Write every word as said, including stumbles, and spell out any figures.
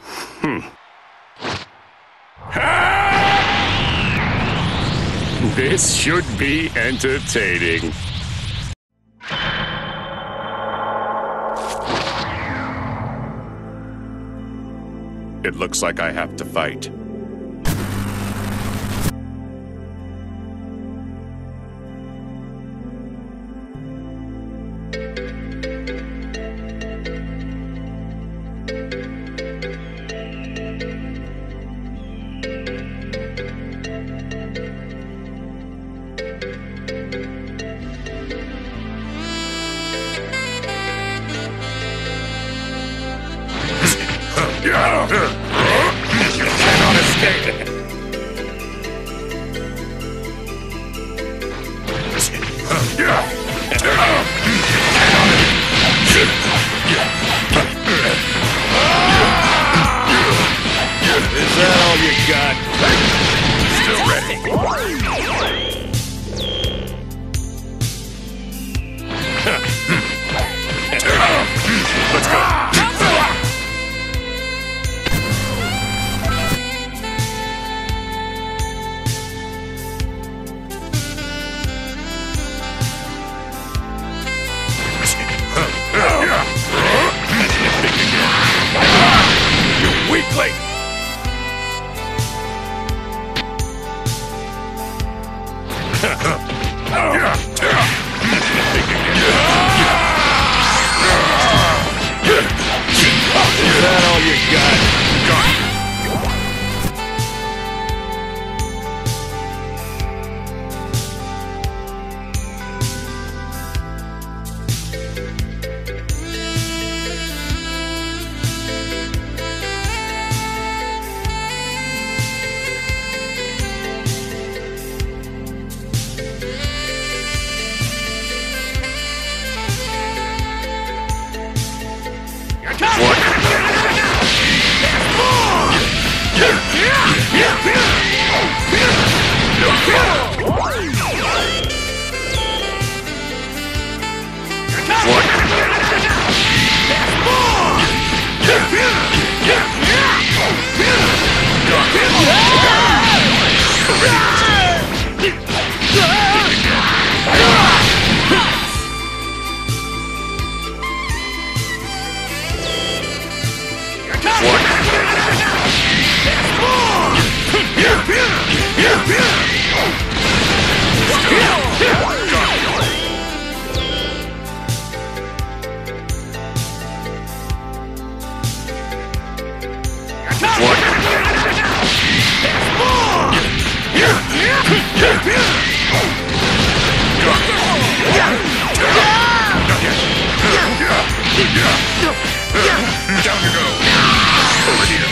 Hmm. Ha! This should be entertaining. It looks like I have to fight. Down you go.